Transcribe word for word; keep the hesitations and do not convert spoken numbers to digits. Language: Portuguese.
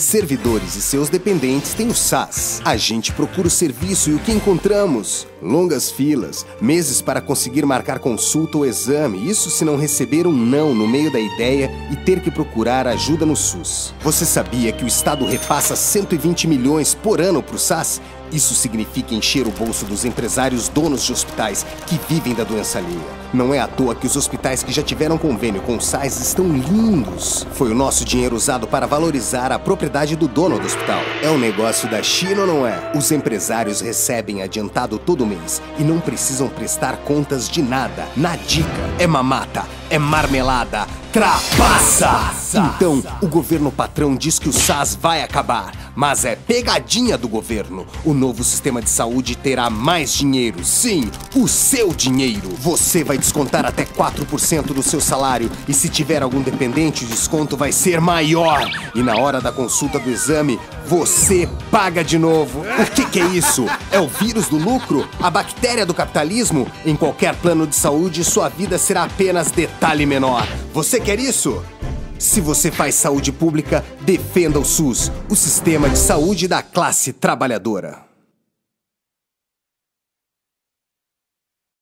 Servidores e seus dependentes têm o S A S. A gente procura o serviço e o que encontramos? Longas filas, meses para conseguir marcar consulta ou exame, isso se não receber um não no meio da ideia e ter que procurar ajuda no S U S. Você sabia que o Estado repassa cento e vinte milhões por ano para o S A S? Isso significa encher o bolso dos empresários donos de hospitais que vivem da doença alheia. Não é à toa que os hospitais que já tiveram convênio com o S A S estão lindos. Foi o nosso dinheiro usado para valorizar a propriedade do dono do hospital. É um negócio da China ou não é? Os empresários recebem adiantado todo mês e não precisam prestar contas de nada. Na dica, é mamata, é marmelada, trapaça! Então, o governo patrão diz que o S A S vai acabar, mas é pegadinha do governo. O novo sistema de saúde terá mais dinheiro, sim, o seu dinheiro. Você vai descontar até quatro por cento do seu salário e se tiver algum dependente, o desconto vai ser maior. E na hora da consulta do exame, você paga de novo. O que que é isso? É o vírus do lucro? A bactéria do capitalismo? Em qualquer plano de saúde, sua vida será apenas detalhe menor. Você quer isso? Se você faz saúde pública, defenda o S U S, o sistema de saúde da classe trabalhadora.